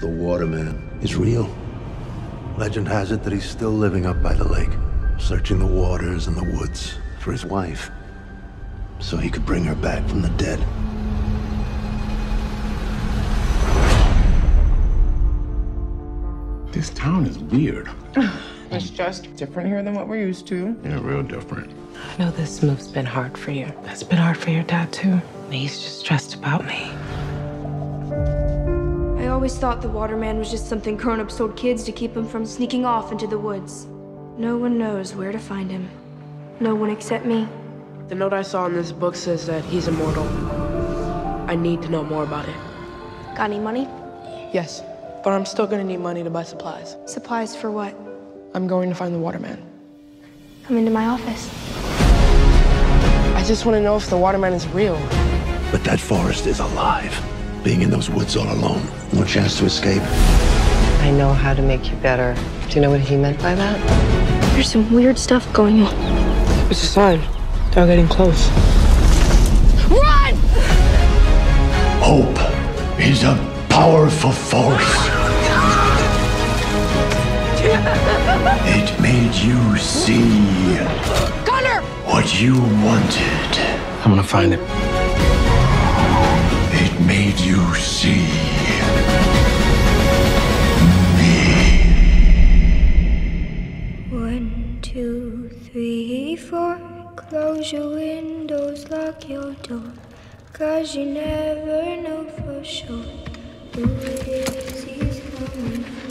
The Water Man is real. Legend has it that he's still living up by the lake, searching the waters and the woods for his wife, so he could bring her back from the dead. This town is weird. It's just different here than what we're used to. Yeah, real different. I know this move's been hard for you. That's been hard for your dad, too. He's just stressed about me. I always thought the Water Man was just something grown-ups told kids to keep him from sneaking off into the woods. No one knows where to find him. No one except me. The note I saw in this book says that he's immortal. I need to know more about it. Got any money? Yes, but I'm still gonna need money to buy supplies. Supplies for what? I'm going to find the Water Man. Come into my office. I just want to know if the Water Man is real. But that forest is alive. Being in those woods all alone, no chance to escape. I know how to make you better. Do you know what he meant by that? There's some weird stuff going on. It's a sign. They're getting close. Run! Hope is a powerful force. It made you see Connor! What you wanted. I'm gonna find it. It made you see me. 1, 2, 3, 4. Close your windows, lock your door. 'Cause you never know for sure who it is he's coming for.